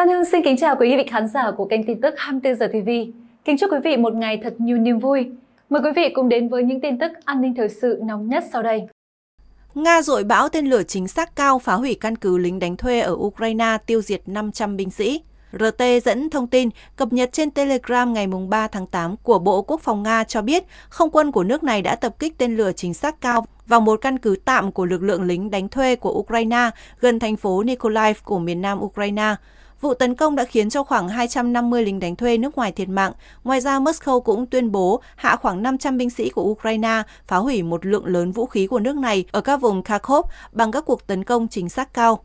Lan Hương xin kính chào quý vị khán giả của kênh tin tức 24 giờ TV. Kính chúc quý vị một ngày thật nhiều niềm vui. Mời quý vị cùng đến với những tin tức an ninh thời sự nóng nhất sau đây. Nga dội bão tên lửa chính xác cao phá hủy căn cứ lính đánh thuê ở Ukraine, tiêu diệt 500 binh sĩ. RT dẫn thông tin cập nhật trên Telegram ngày 3 tháng 8 của Bộ Quốc phòng Nga cho biết không quân của nước này đã tập kích tên lửa chính xác cao vào một căn cứ tạm của lực lượng lính đánh thuê của Ukraine gần thành phố Nikolayev của miền nam Ukraine. Vụ tấn công đã khiến cho khoảng 250 lính đánh thuê nước ngoài thiệt mạng. Ngoài ra, Moscow cũng tuyên bố hạ khoảng 500 binh sĩ của Ukraine, phá hủy một lượng lớn vũ khí của nước này ở các vùng Kharkov bằng các cuộc tấn công chính xác cao.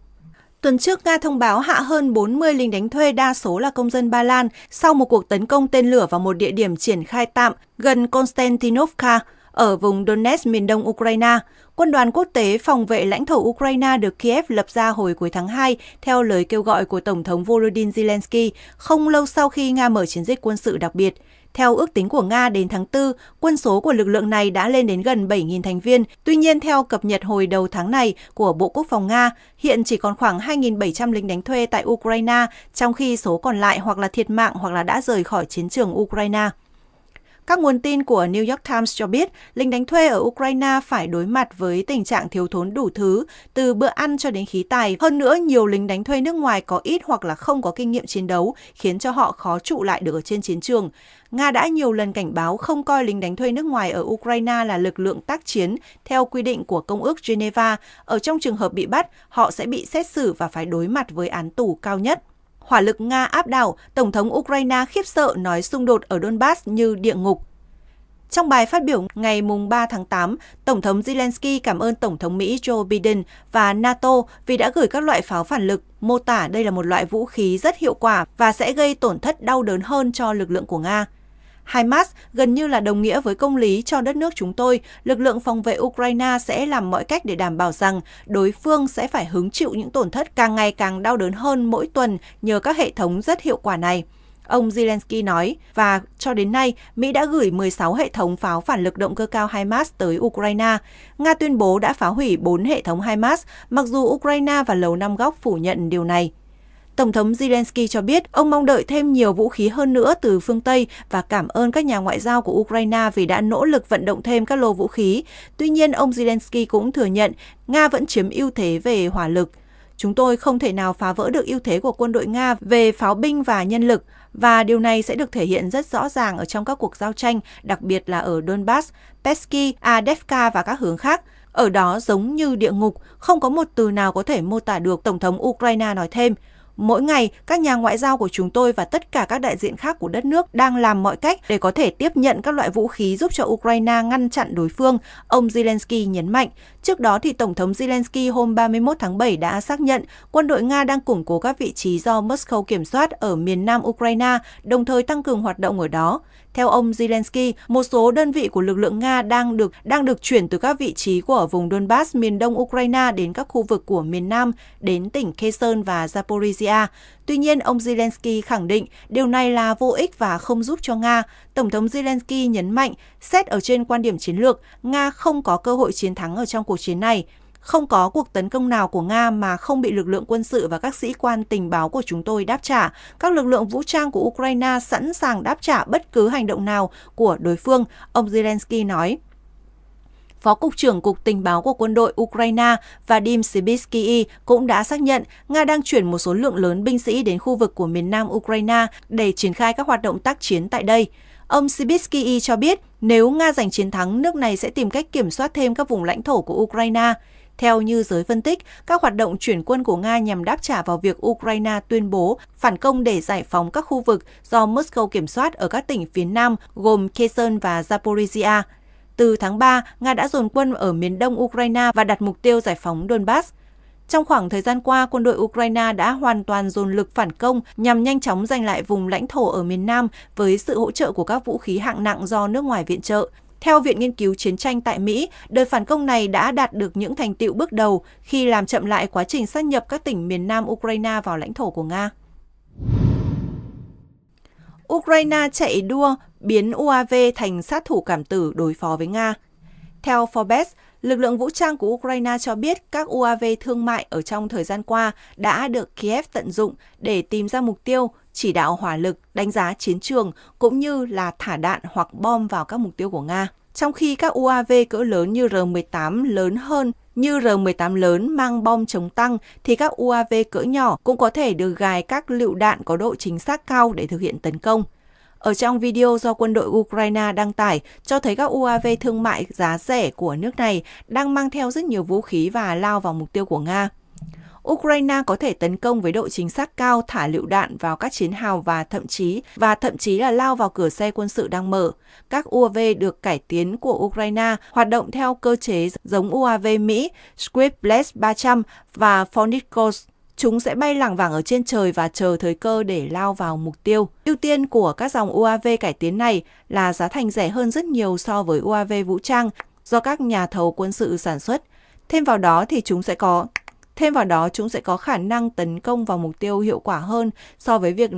Tuần trước, Nga thông báo hạ hơn 40 lính đánh thuê, đa số là công dân Ba Lan, sau một cuộc tấn công tên lửa vào một địa điểm triển khai tạm gần Konstantinovka, ở vùng Donetsk miền đông Ukraine. Quân đoàn quốc tế phòng vệ lãnh thổ Ukraine được Kiev lập ra hồi cuối tháng 2 theo lời kêu gọi của Tổng thống Volodymyr Zelensky không lâu sau khi Nga mở chiến dịch quân sự đặc biệt. Theo ước tính của Nga, đến tháng 4, quân số của lực lượng này đã lên đến gần 7.000 thành viên. Tuy nhiên, theo cập nhật hồi đầu tháng này của Bộ Quốc phòng Nga, hiện chỉ còn khoảng 2.700 lính đánh thuê tại Ukraine, trong khi số còn lại hoặc là thiệt mạng hoặc là đã rời khỏi chiến trường Ukraine. Các nguồn tin của New York Times cho biết, lính đánh thuê ở Ukraine phải đối mặt với tình trạng thiếu thốn đủ thứ, từ bữa ăn cho đến khí tài. Hơn nữa, nhiều lính đánh thuê nước ngoài có ít hoặc là không có kinh nghiệm chiến đấu, khiến cho họ khó trụ lại được ở trên chiến trường. Nga đã nhiều lần cảnh báo không coi lính đánh thuê nước ngoài ở Ukraine là lực lượng tác chiến theo quy định của Công ước Geneva. Ở trong trường hợp bị bắt, họ sẽ bị xét xử và phải đối mặt với án tù cao nhất. Hỏa lực Nga áp đảo, Tổng thống Ukraine khiếp sợ nói xung đột ở Donbas như địa ngục. Trong bài phát biểu ngày 3 tháng 8, Tổng thống Zelensky cảm ơn Tổng thống Mỹ Joe Biden và NATO vì đã gửi các loại pháo phản lực, mô tả đây là một loại vũ khí rất hiệu quả và sẽ gây tổn thất đau đớn hơn cho lực lượng của Nga. HIMARS gần như là đồng nghĩa với công lý cho đất nước chúng tôi, lực lượng phòng vệ Ukraine sẽ làm mọi cách để đảm bảo rằng đối phương sẽ phải hứng chịu những tổn thất càng ngày càng đau đớn hơn mỗi tuần nhờ các hệ thống rất hiệu quả này, ông Zelensky nói, và cho đến nay, Mỹ đã gửi 16 hệ thống pháo phản lực động cơ cao HIMARS tới Ukraine. Nga tuyên bố đã phá hủy 4 hệ thống HIMARS, mặc dù Ukraine và Lầu Năm Góc phủ nhận điều này. Tổng thống Zelensky cho biết ông mong đợi thêm nhiều vũ khí hơn nữa từ phương Tây và cảm ơn các nhà ngoại giao của Ukraine vì đã nỗ lực vận động thêm các lô vũ khí. Tuy nhiên, ông Zelensky cũng thừa nhận Nga vẫn chiếm ưu thế về hỏa lực. Chúng tôi không thể nào phá vỡ được ưu thế của quân đội Nga về pháo binh và nhân lực, và điều này sẽ được thể hiện rất rõ ràng ở trong các cuộc giao tranh, đặc biệt là ở Donbas, Peski, Avdeka và các hướng khác. Ở đó giống như địa ngục, không có một từ nào có thể mô tả được, Tổng thống Ukraine nói thêm. Mỗi ngày, các nhà ngoại giao của chúng tôi và tất cả các đại diện khác của đất nước đang làm mọi cách để có thể tiếp nhận các loại vũ khí giúp cho Ukraine ngăn chặn đối phương, ông Zelensky nhấn mạnh. Trước đó, thì Tổng thống Zelensky hôm 31 tháng 7 đã xác nhận quân đội Nga đang củng cố các vị trí do Moscow kiểm soát ở miền nam Ukraine, đồng thời tăng cường hoạt động ở đó. Theo ông Zelensky, một số đơn vị của lực lượng Nga đang được chuyển từ các vị trí của vùng Donbas miền đông Ukraine đến các khu vực của miền nam, đến tỉnh Kherson và Zaporizhzia. Tuy nhiên, ông Zelensky khẳng định điều này là vô ích và không giúp cho Nga. Tổng thống Zelensky nhấn mạnh, xét ở trên quan điểm chiến lược, Nga không có cơ hội chiến thắng ở trong cuộc chiến này. Không có cuộc tấn công nào của Nga mà không bị lực lượng quân sự và các sĩ quan tình báo của chúng tôi đáp trả. Các lực lượng vũ trang của Ukraine sẵn sàng đáp trả bất cứ hành động nào của đối phương, ông Zelensky nói. Phó Cục trưởng Cục Tình báo của quân đội Ukraine Vadym Skibitskyi cũng đã xác nhận Nga đang chuyển một số lượng lớn binh sĩ đến khu vực của miền nam Ukraine để triển khai các hoạt động tác chiến tại đây. Ông Skibitskyi cho biết nếu Nga giành chiến thắng, nước này sẽ tìm cách kiểm soát thêm các vùng lãnh thổ của Ukraine. Theo như giới phân tích, các hoạt động chuyển quân của Nga nhằm đáp trả vào việc Ukraine tuyên bố phản công để giải phóng các khu vực do Moscow kiểm soát ở các tỉnh phía nam, gồm Kherson và Zaporizhzia. Từ tháng 3, Nga đã dồn quân ở miền đông Ukraine và đặt mục tiêu giải phóng Donbas. Trong khoảng thời gian qua, quân đội Ukraine đã hoàn toàn dồn lực phản công nhằm nhanh chóng giành lại vùng lãnh thổ ở miền nam với sự hỗ trợ của các vũ khí hạng nặng do nước ngoài viện trợ. Theo Viện Nghiên cứu Chiến tranh tại Mỹ, đợt phản công này đã đạt được những thành tựu bước đầu khi làm chậm lại quá trình sát nhập các tỉnh miền nam Ukraine vào lãnh thổ của Nga. Ukraine chạy đua biến UAV thành sát thủ cảm tử đối phó với Nga. Theo Forbes, Lực lượng vũ trang của Ukraine cho biết các UAV thương mại ở trong thời gian qua đã được Kiev tận dụng để tìm ra mục tiêu, chỉ đạo hỏa lực, đánh giá chiến trường, cũng như là thả đạn hoặc bom vào các mục tiêu của Nga. Trong khi các UAV cỡ lớn như R-18 lớn mang bom chống tăng, thì các UAV cỡ nhỏ cũng có thể được gài các lựu đạn có độ chính xác cao để thực hiện tấn công. Ở trong video do quân đội Ukraine đăng tải, cho thấy các UAV thương mại giá rẻ của nước này đang mang theo rất nhiều vũ khí và lao vào mục tiêu của Nga. Ukraine có thể tấn công với độ chính xác cao, thả lựu đạn vào các chiến hào và thậm chí là lao vào cửa xe quân sự đang mở. Các UAV được cải tiến của Ukraine hoạt động theo cơ chế giống UAV Mỹ, Switchblade 300 và Fonicodes. Chúng sẽ bay lảng vảng ở trên trời và chờ thời cơ để lao vào mục tiêu. Ưu tiên của các dòng UAV cải tiến này là giá thành rẻ hơn rất nhiều so với UAV vũ trang do các nhà thầu quân sự sản xuất. Thêm vào đó, chúng sẽ có khả năng tấn công vào mục tiêu hiệu quả hơn so với việc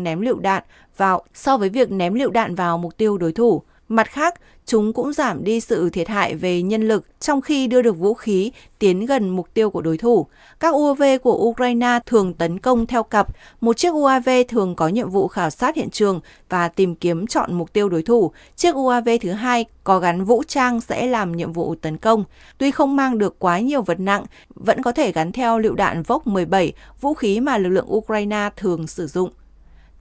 ném lựu đạn vào mục tiêu đối thủ. Mặt khác, chúng cũng giảm đi sự thiệt hại về nhân lực trong khi đưa được vũ khí tiến gần mục tiêu của đối thủ. Các UAV của Ukraine thường tấn công theo cặp. Một chiếc UAV thường có nhiệm vụ khảo sát hiện trường và tìm kiếm chọn mục tiêu đối thủ. Chiếc UAV thứ hai có gắn vũ trang sẽ làm nhiệm vụ tấn công. Tuy không mang được quá nhiều vật nặng, vẫn có thể gắn theo lựu đạn Vok-17, vũ khí mà lực lượng Ukraine thường sử dụng.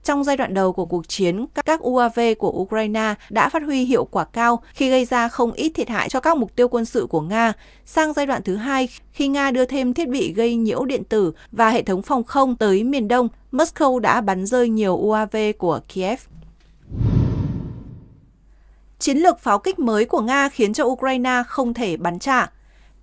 Trong giai đoạn đầu của cuộc chiến, các UAV của Ukraine đã phát huy hiệu quả cao khi gây ra không ít thiệt hại cho các mục tiêu quân sự của Nga. Sang giai đoạn thứ hai, khi Nga đưa thêm thiết bị gây nhiễu điện tử và hệ thống phòng không tới miền Đông, Moscow đã bắn rơi nhiều UAV của Kiev. Chiến lược pháo kích mới của Nga khiến cho Ukraine không thể bắn trả.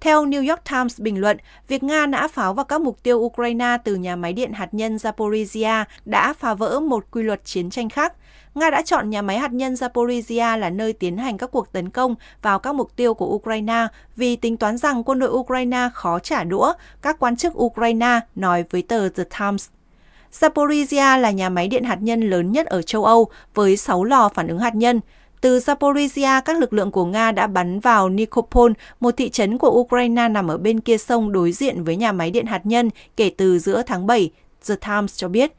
Theo New York Times bình luận, việc Nga nã pháo vào các mục tiêu Ukraine từ nhà máy điện hạt nhân Zaporizhzhia đã phá vỡ một quy luật chiến tranh khác. Nga đã chọn nhà máy hạt nhân Zaporizhzhia là nơi tiến hành các cuộc tấn công vào các mục tiêu của Ukraine vì tính toán rằng quân đội Ukraine khó trả đũa, các quan chức Ukraine nói với tờ The Times. Zaporizhzhia là nhà máy điện hạt nhân lớn nhất ở châu Âu với 6 lò phản ứng hạt nhân. Từ Zaporizhzhia, các lực lượng của Nga đã bắn vào Nikopol, một thị trấn của Ukraine nằm ở bên kia sông đối diện với nhà máy điện hạt nhân kể từ giữa tháng 7, The Times cho biết.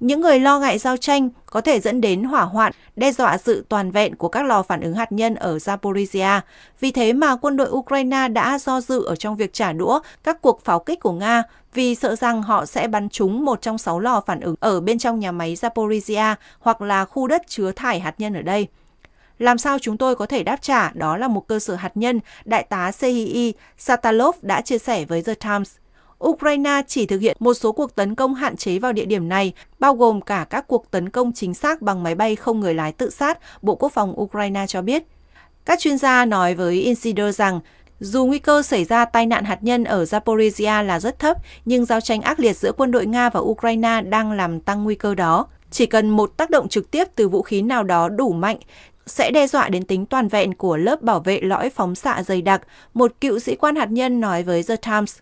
Những người lo ngại giao tranh có thể dẫn đến hỏa hoạn, đe dọa sự toàn vẹn của các lò phản ứng hạt nhân ở Zaporizhzhia. Vì thế mà quân đội Ukraine đã do dự ở trong việc trả đũa các cuộc pháo kích của Nga vì sợ rằng họ sẽ bắn trúng một trong 6 lò phản ứng ở bên trong nhà máy Zaporizhzhia hoặc là khu đất chứa thải hạt nhân ở đây. Làm sao chúng tôi có thể đáp trả, đó là một cơ sở hạt nhân, Đại tá Serhii Satalov đã chia sẻ với The Times. Ukraine chỉ thực hiện một số cuộc tấn công hạn chế vào địa điểm này, bao gồm cả các cuộc tấn công chính xác bằng máy bay không người lái tự sát, Bộ Quốc phòng Ukraine cho biết. Các chuyên gia nói với Insider rằng, dù nguy cơ xảy ra tai nạn hạt nhân ở Zaporizhzhia là rất thấp, nhưng giao tranh ác liệt giữa quân đội Nga và Ukraine đang làm tăng nguy cơ đó. Chỉ cần một tác động trực tiếp từ vũ khí nào đó đủ mạnh, sẽ đe dọa đến tính toàn vẹn của lớp bảo vệ lõi phóng xạ dày đặc, một cựu sĩ quan hạt nhân nói với The Times.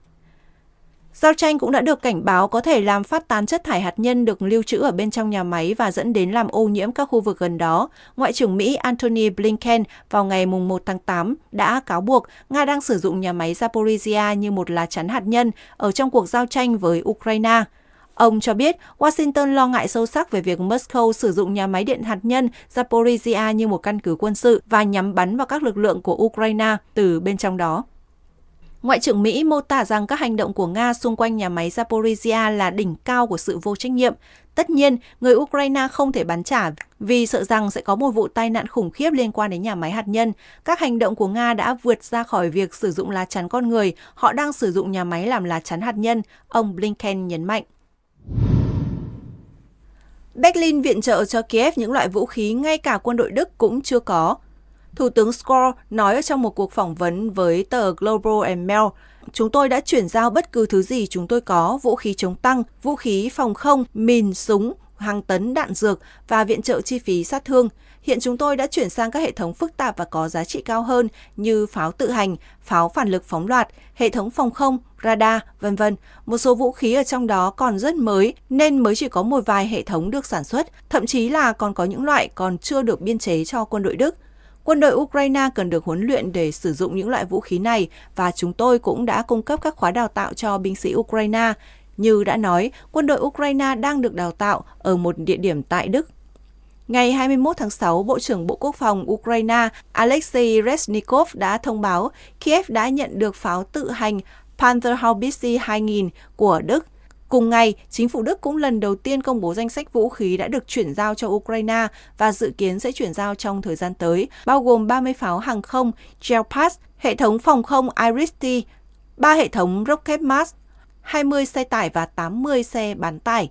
Giao tranh cũng đã được cảnh báo có thể làm phát tán chất thải hạt nhân được lưu trữ ở bên trong nhà máy và dẫn đến làm ô nhiễm các khu vực gần đó. Ngoại trưởng Mỹ Anthony Blinken vào ngày 1 tháng 8 đã cáo buộc Nga đang sử dụng nhà máy Zaporizhzhia như một lá chắn hạt nhân ở trong cuộc giao tranh với Ukraine. Ông cho biết Washington lo ngại sâu sắc về việc Moscow sử dụng nhà máy điện hạt nhân Zaporizhzhia như một căn cứ quân sự và nhắm bắn vào các lực lượng của Ukraine từ bên trong đó. Ngoại trưởng Mỹ mô tả rằng các hành động của Nga xung quanh nhà máy Zaporizhzhia là đỉnh cao của sự vô trách nhiệm. Tất nhiên, người Ukraine không thể bắn trả vì sợ rằng sẽ có một vụ tai nạn khủng khiếp liên quan đến nhà máy hạt nhân. Các hành động của Nga đã vượt ra khỏi việc sử dụng lá chắn con người, họ đang sử dụng nhà máy làm lá chắn hạt nhân, ông Blinken nhấn mạnh. Berlin viện trợ cho Kiev những loại vũ khí ngay cả quân đội Đức cũng chưa có. Thủ tướng Scholz nói trong một cuộc phỏng vấn với tờ Global and Mail, chúng tôi đã chuyển giao bất cứ thứ gì chúng tôi có, vũ khí chống tăng, vũ khí phòng không, mìn, súng, hàng tấn đạn dược và viện trợ chi phí sát thương. Hiện chúng tôi đã chuyển sang các hệ thống phức tạp và có giá trị cao hơn như pháo tự hành, pháo phản lực phóng loạt, hệ thống phòng không, radar, vân vân. Một số vũ khí ở trong đó còn rất mới nên mới chỉ có một vài hệ thống được sản xuất, thậm chí là còn có những loại còn chưa được biên chế cho quân đội Đức. Quân đội Ukraine cần được huấn luyện để sử dụng những loại vũ khí này và chúng tôi cũng đã cung cấp các khóa đào tạo cho binh sĩ Ukraine. Như đã nói, quân đội Ukraine đang được đào tạo ở một địa điểm tại Đức. Ngày 21 tháng 6, Bộ trưởng Bộ Quốc phòng Ukraine Alexei Reznikov đã thông báo Kiev đã nhận được pháo tự hành Panzerhaubitze 2000 của Đức. Cùng ngày, chính phủ Đức cũng lần đầu tiên công bố danh sách vũ khí đã được chuyển giao cho Ukraine và dự kiến sẽ chuyển giao trong thời gian tới, bao gồm 30 pháo hàng không Gelpass, hệ thống phòng không Iris-T, 3 hệ thống Rocket Mars, 20 xe tải và 80 xe bán tải.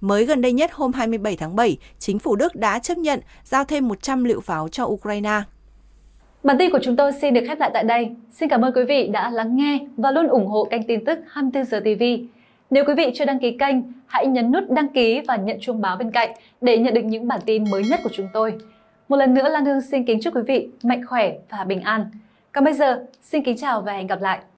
Mới gần đây nhất hôm 27 tháng 7, chính phủ Đức đã chấp nhận giao thêm 100 lựu pháo cho Ukraine. Bản tin của chúng tôi xin được khép lại tại đây. Xin cảm ơn quý vị đã lắng nghe và luôn ủng hộ kênh tin tức 24 giờ TV. Nếu quý vị chưa đăng ký kênh, hãy nhấn nút đăng ký và nhận chuông báo bên cạnh để nhận được những bản tin mới nhất của chúng tôi. Một lần nữa, Lan Hương xin kính chúc quý vị mạnh khỏe và bình an. Còn bây giờ, xin kính chào và hẹn gặp lại!